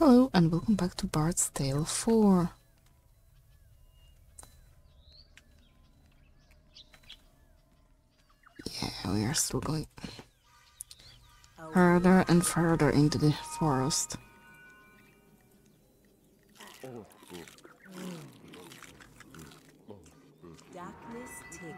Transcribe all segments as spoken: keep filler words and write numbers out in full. Hello and welcome back to Bard's Tale four. Yeah, we are still going further and further into the forest. Darkness, take me.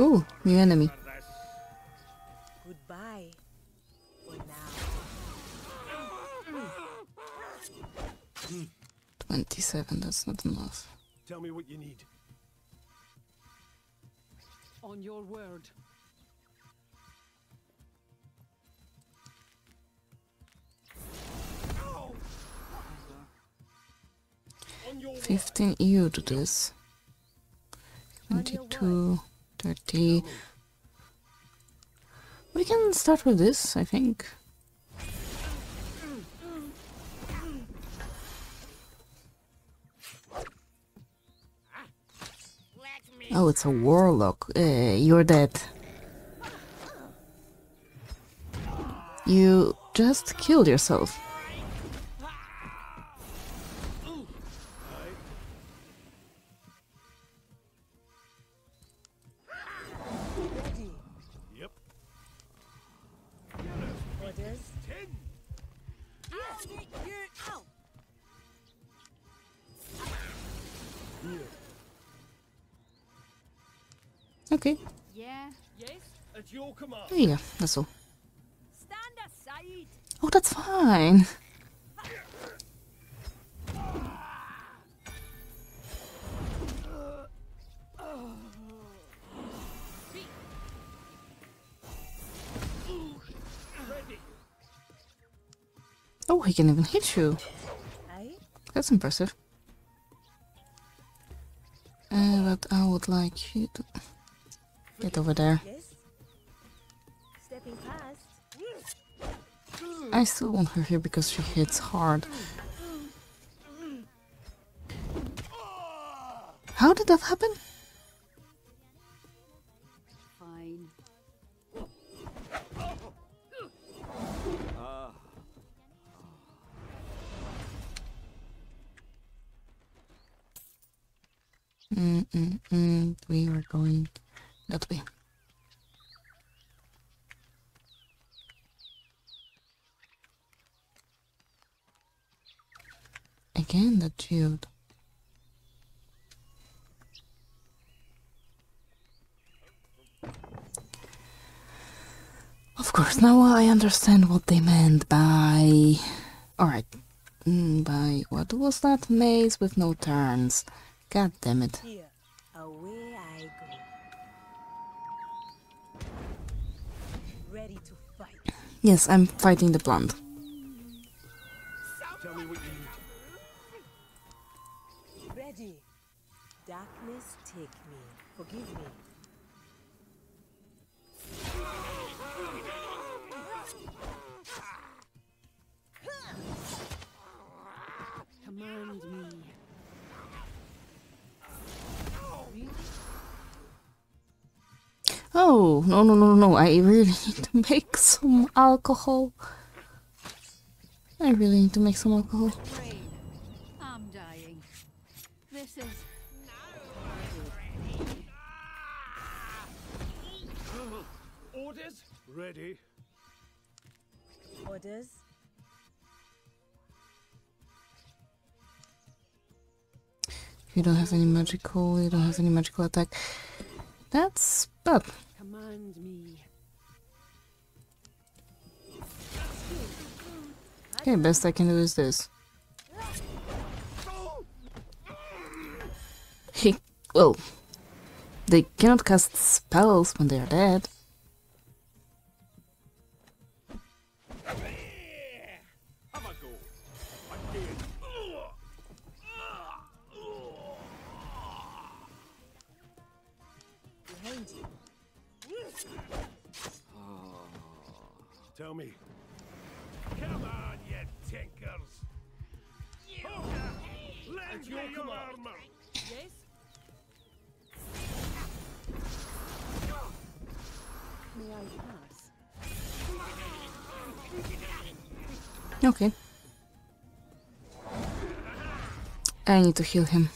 Ooh, new enemy. Goodbye. For now. Twenty-seven. That's not enough. Tell me what you need. On your word. Fifteen E U to this. Twenty-two. thirty. We can start with this, I think. Oh, it's a warlock. Uh, you're dead. You just killed yourself. Okay. Yeah. Yes. At your command. Yeah, that's all. Stand aside. Oh, that's fine. Oh, he can even hit you. That's impressive. Uh, but I would like you to get over there. I still want her here because she hits hard. How did that happen? Fine. Mm mm mm. We are going that way. Again, that shield. Of course, now I understand what they meant by... Alright. Mm, by... What was that? Maze with no turns. God damn it. Here, away I go. Ready to fight. Yes, I'm fighting the plant. Tell me what you need. Ready. Darkness, take me. Forgive me. Command me. Oh, no, no, no, no, I really need to make some alcohol. I really need to make some alcohol. I'm dying. This is... Orders? Ready. Orders? You don't have any magical, you don't have any magical attack. That's bad. Command me. Okay, best I can do is this. He, well, they cannot cast spells when they are dead. Tell me. Come on, you tinkers. You oh, let your armor. Yes. Okay. I need to heal him.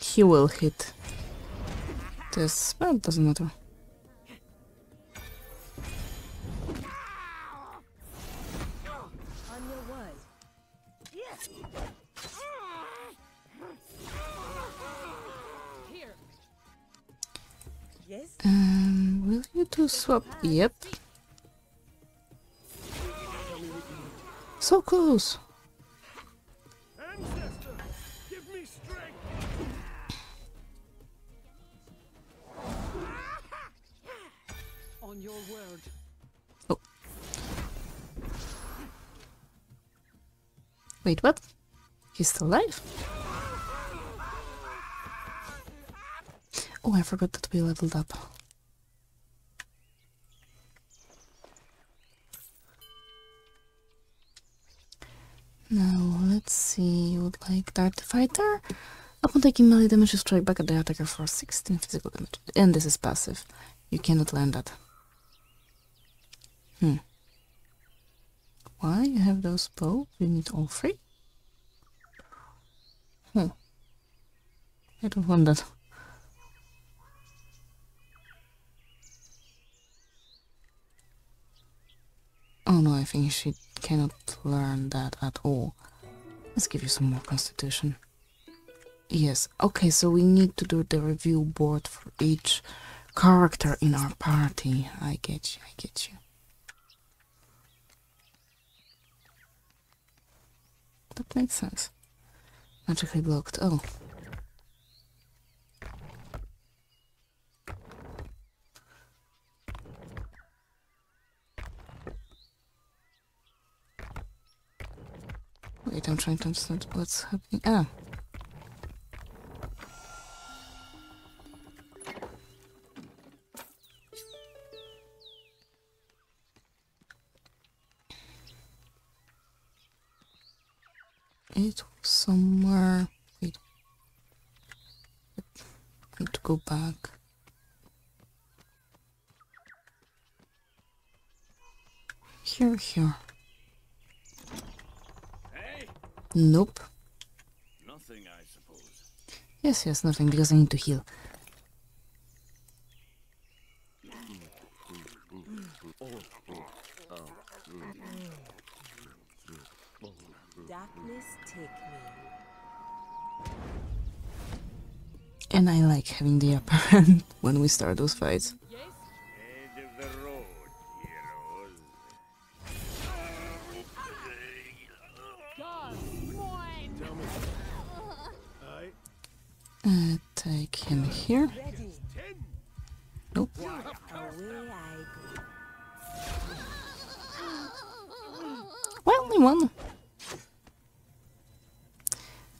He will hit. This spell doesn't matter. Um, will you do swap? Yep. So close. Oh. Wait, what? He's still alive? Oh, I forgot that we leveled up. Now, let's see, you would like Dart the Fighter? Upon taking melee damage, you strike back at the attacker for sixteen physical damage. And this is passive. You cannot land that. Hmm. Why you have those bow? We need all three? Hmm. I don't want that. Oh no, I think she cannot learn that at all. Let's give you some more constitution. Yes, okay, so we need to do the review board for each character in our party. I get you, I get you. That makes sense. Magically blocked. Oh. Wait, I'm trying to understand what's happening. Ah. It was somewhere. Wait. I need to go back. Here, here. Hey. Nope. Nothing, I suppose. Yes, yes, nothing, because I need to heal. Darkness take me. And I like having the upper hand when we start those fights. Yes. Head of the road, heroes. Uh, take him here. Nope. Well, only one.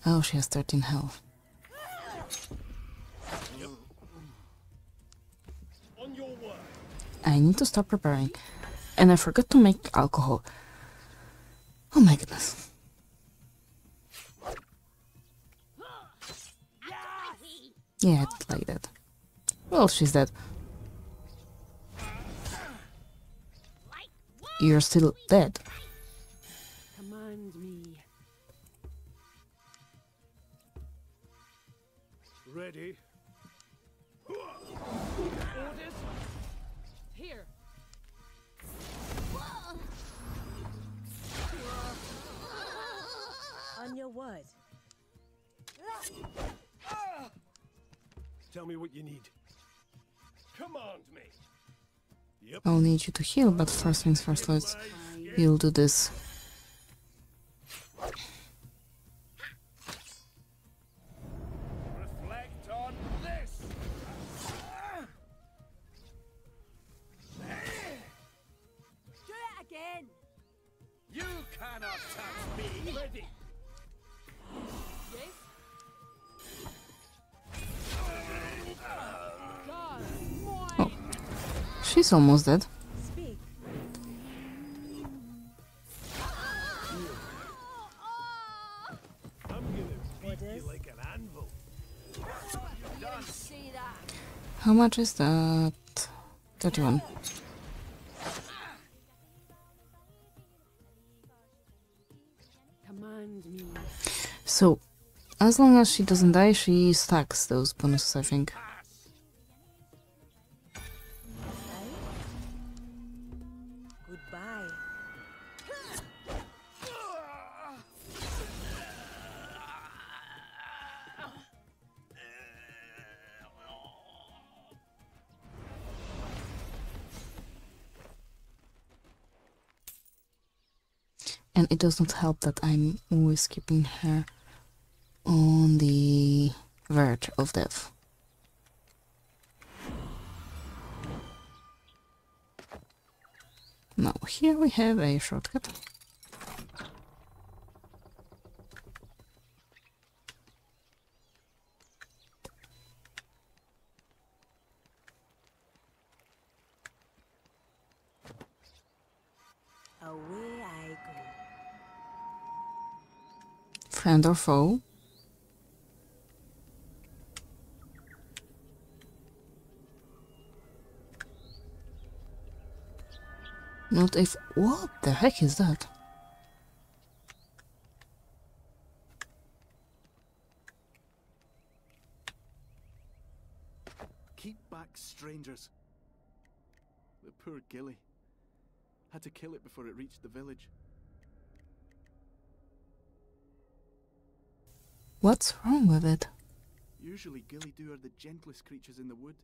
Oh, she has thirteen health. Yep. On your word. I need to stop preparing. And I forgot to make alcohol. Oh my goodness. Yeah, it's like that. Well, she's dead. You're still dead. Ready. Orders. Here. On your word. Tell me what you need. Command me. Yep. I'll need you to heal, but first things first, let's you'll do this. Yes. She's almost dead. How much is that? thirty-one. So, as long as she doesn't die, she stacks those bonuses, I think. And it does not help that I'm always keeping her on the verge of death. Now here we have a shortcut. Friend or foe. Not if... What the heck is that? Keep back strangers. The poor Gilly. Had to kill it before it reached the village. What's wrong with it? Usually Gilly Dhu are the gentlest creatures in the wood.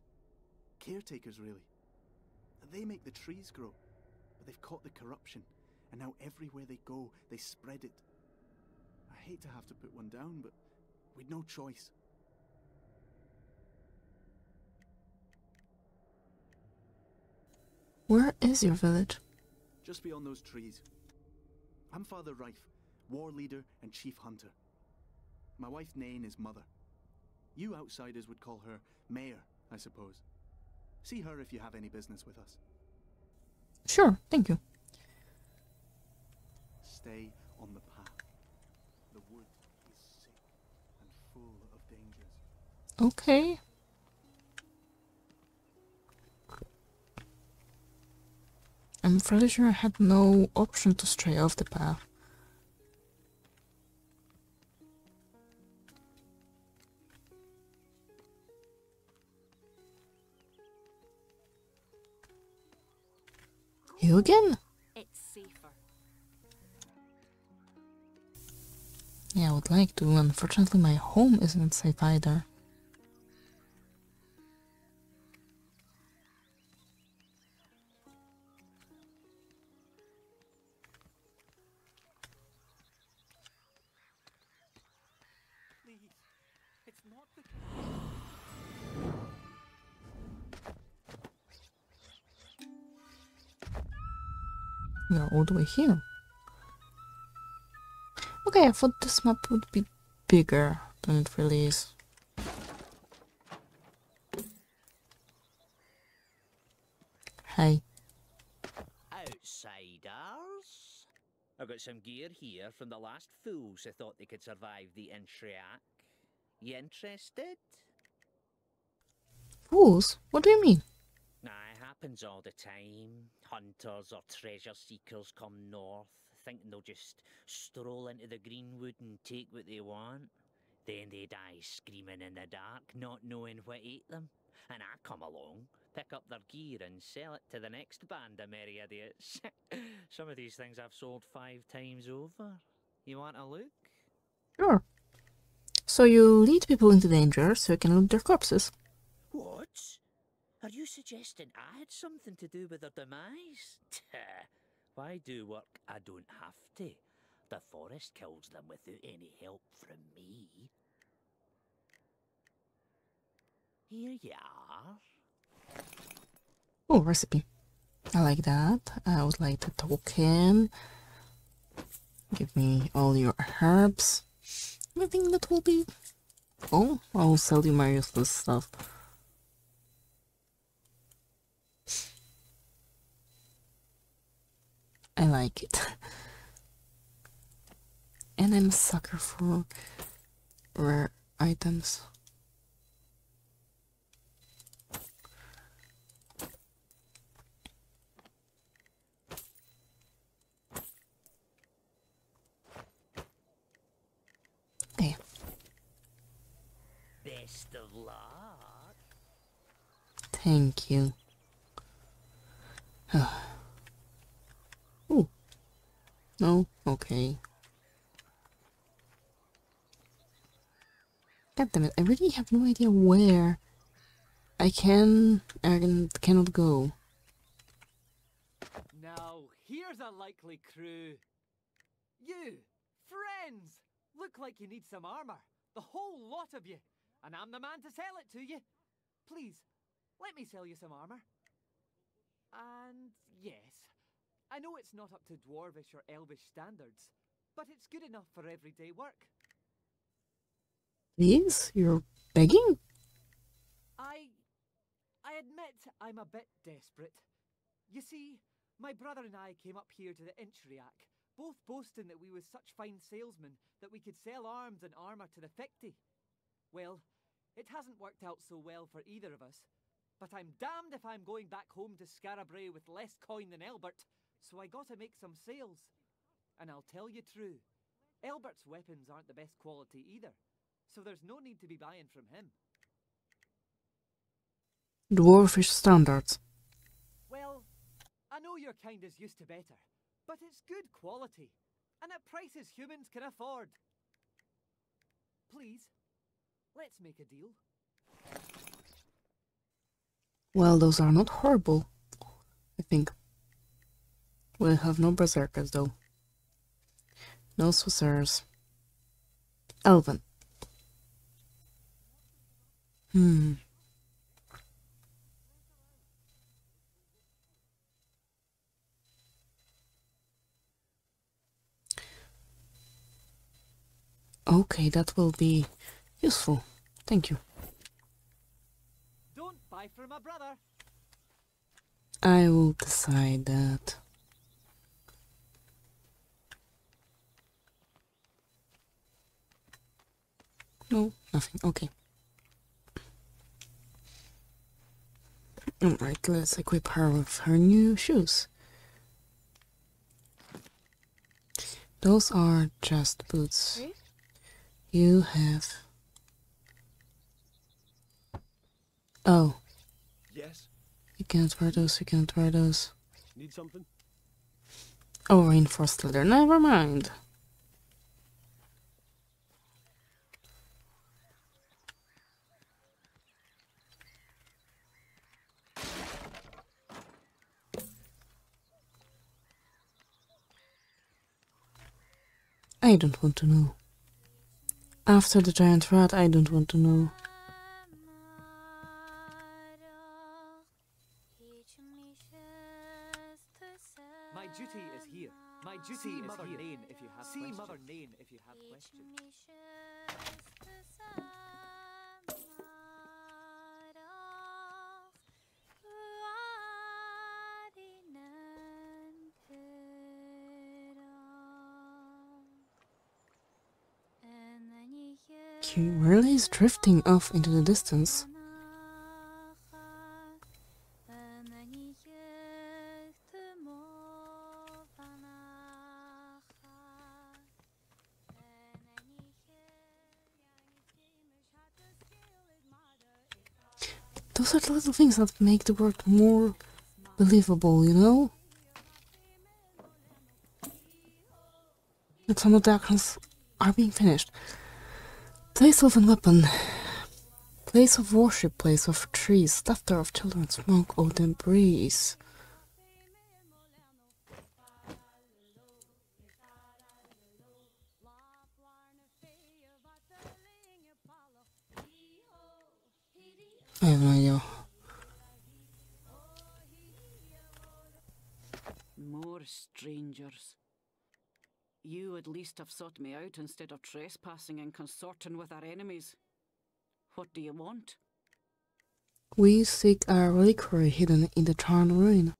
Caretakers, really. They make the trees grow. But they've caught the corruption. And now everywhere they go, they spread it. I hate to have to put one down, but we'd no choice. Where is your village? Just beyond those trees. I'm Father Rife, war leader and chief hunter. My wife Naín is mother. You outsiders would call her mayor, I suppose. See her if you have any business with us. Sure, thank you. Stay on the path. The wood is sick and full of dangers. Okay. I'm fairly sure I had no option to stray off the path. You again? It's safer. Yeah, I would like to. Unfortunately, my home isn't safe either. Please, it's not the case. We are all the way here. Okay, I thought this map would be bigger than it really is. Hey. Outsiders? I've got some gear here from the last fools who thought they could survive the Eintraich. You interested? Fools? What do you mean? Nah, it happens all the time. Hunters or treasure seekers come north, thinking they'll just stroll into the greenwood and take what they want. Then they die screaming in the dark, not knowing what ate them. And I come along, pick up their gear and sell it to the next band of merry idiots. Some of these things I've sold five times over. You want a look? Sure. So you lead people into danger so you can loot their corpses. What? Are you suggesting I had something to do with their demise? Why do work I don't have to? The forest kills them without any help from me. Here you are. Oh, recipe. I like that. I would like the token. Give me all your herbs. I think that will be... Oh, I'll sell you my useless stuff. I like it. And I'm a sucker for rare items. Okay. Best of luck. Thank you. Oh. No, okay. God damn it, I really have no idea where I can and cannot go. Now, here's a likely crew. You, friends, look like you need some armor. The whole lot of you. And I'm the man to sell it to you. Please, let me sell you some armor. And yes, I know it's not up to Dwarvish or Elvish standards, but it's good enough for everyday work. Please? You're begging? I... I admit I'm a bit desperate. You see, my brother and I came up here to the Eintraich, both boasting that we were such fine salesmen that we could sell arms and armour to the Fichti. Well, it hasn't worked out so well for either of us, but I'm damned if I'm going back home to Scarabray with less coin than Albert, so I gotta make some sales. And I'll tell you true, Albert's weapons aren't the best quality either. So there's no need to be buying from him. Dwarfish standards. Well, I know your kind is used to better, but it's good quality, and at prices humans can afford. Please, let's make a deal. Well, those are not horrible, I think. We'll have no berserkers, though. No Swissers. Elven. Hmm. Okay, that will be useful. Thank you. Don't buy from my brother. I will decide that. No, nothing. Okay. Alright, let's equip her with her new shoes. Those are just boots. You have... Oh. Yes. You can't wear those, you can't wear those. Need something? Oh, reinforced leather. Never mind. I don't want to know. After the giant rat, I don't want to know. My duty is here. My duty See is Mother Naín if you have See questions. Mother Naín if you have questions. He really is drifting off into the distance. Those are the little things that make the world more believable, you know? And some of the actions are being finished. Place of a weapon, place of worship, place of trees, laughter of children, smoke, autumn breeze. I have no idea. More strangers. You at least have sought me out instead of trespassing and consorting with our enemies. What do you want? We seek our reliquary hidden in the Charn Ruin.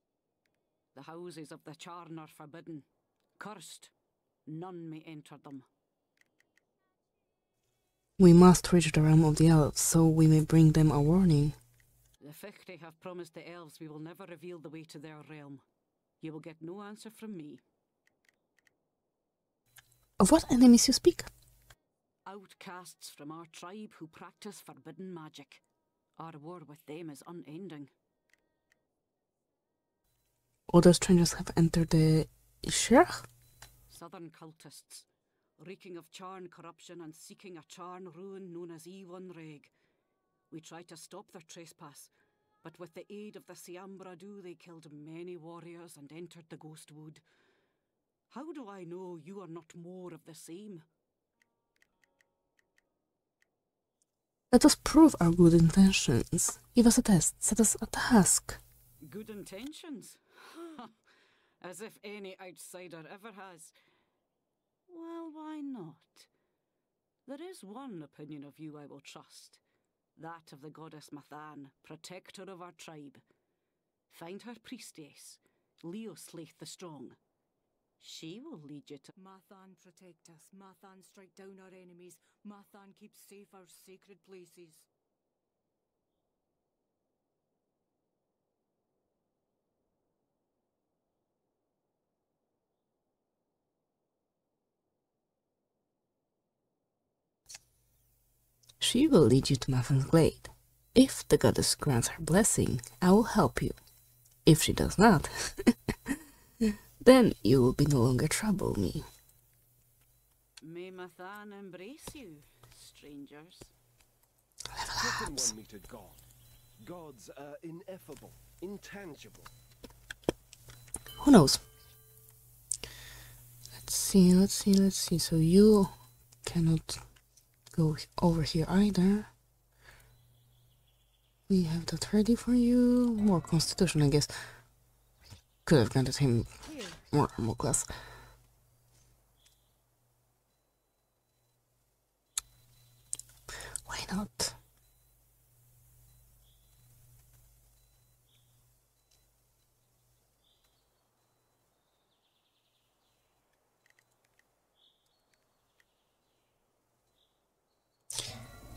The houses of the Charn are forbidden, cursed. None may enter them. We must reach the realm of the elves, so we may bring them a warning. The Fichti have promised the elves we will never reveal the way to their realm. You will get no answer from me. Of what enemies you speak? Outcasts from our tribe who practice forbidden magic. Our war with them is unending. Other strangers have entered the Ishirch? Southern cultists, reeking of Charn corruption and seeking a Charn ruin known as E one Reg. We tried to stop their trespass, but with the aid of the Siambra Dew, they killed many warriors and entered the Ghost Wood. How do I know you are not more of the same? Let us prove our good intentions. Give us a test. Set us a task. Good intentions? As if any outsider ever has. Well, why not? There is one opinion of you I will trust. That of the goddess Mathan, protector of our tribe. Find her priestess, Leo Slaythe the Strong. She will lead you to... Mathan protect us. Mathan strike down our enemies. Mathan keep safe our sacred places. She will lead you to Mathan's Glade. If the goddess grants her blessing, I will help you. If she does not, then you will be no longer trouble me. May Mathan embrace you, strangers. Level ups. One meter God. Gods are ineffable, intangible. Who knows? Let's see, let's see, let's see. So you cannot go over here either. We have that ready for you. More constitution, I guess. Could have granted him more armor class. Why not?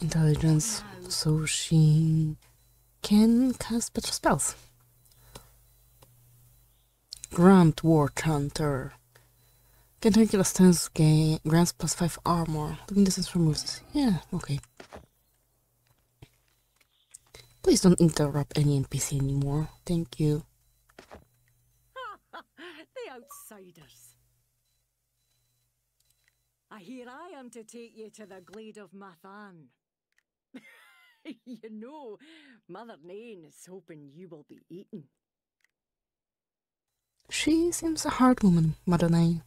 Intelligence, so she can cast better spells. Grand War Chanter. Can take a stance gain, grants plus five armor. Looking distance from moves. Yeah, okay. Please don't interrupt any N P C anymore. Thank you. The outsiders. I hear I am to take you to the Glade of Mathan. You know, Mother Naín is hoping you will be eaten. She seems a hard woman, Mother Naín.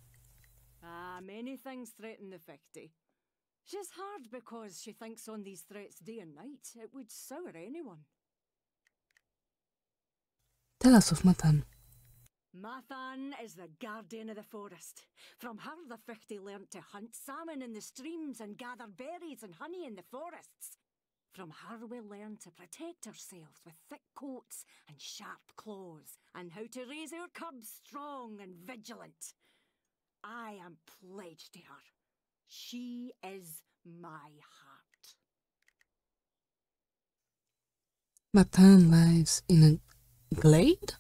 Ah, many things threaten the Fichti. She's hard because she thinks on these threats day and night. It would sour anyone. Tell us of Mathan. Mathan is the guardian of the forest. From her the Fichti learnt to hunt salmon in the streams and gather berries and honey in the forests. From her we learn to protect ourselves with thick coats and sharp claws, and how to raise our cubs strong and vigilant. I am pledged to her. She is my heart. Mathan lives in a glade?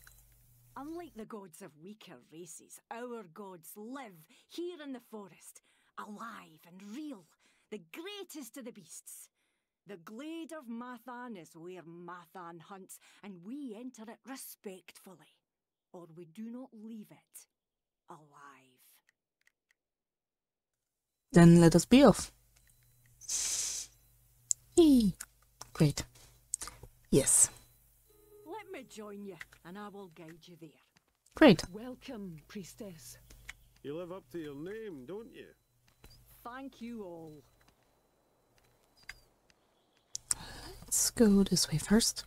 Unlike the gods of weaker races, our gods live here in the forest, alive and real, the greatest of the beasts. The Glade of Mathan is where Mathan hunts, and we enter it respectfully, or we do not leave it alive. Then let us be off. Eee. Great. Yes. Let me join you, and I will guide you there. Great. Welcome, priestess. You live up to your name, don't you? Thank you all. Let's go this way first.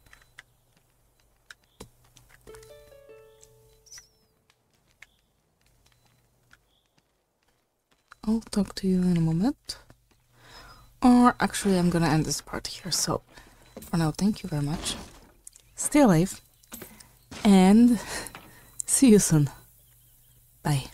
I'll talk to you in a moment. Or actually I'm gonna end this part here, so for now thank you very much. Stay alive and See you soon. Bye.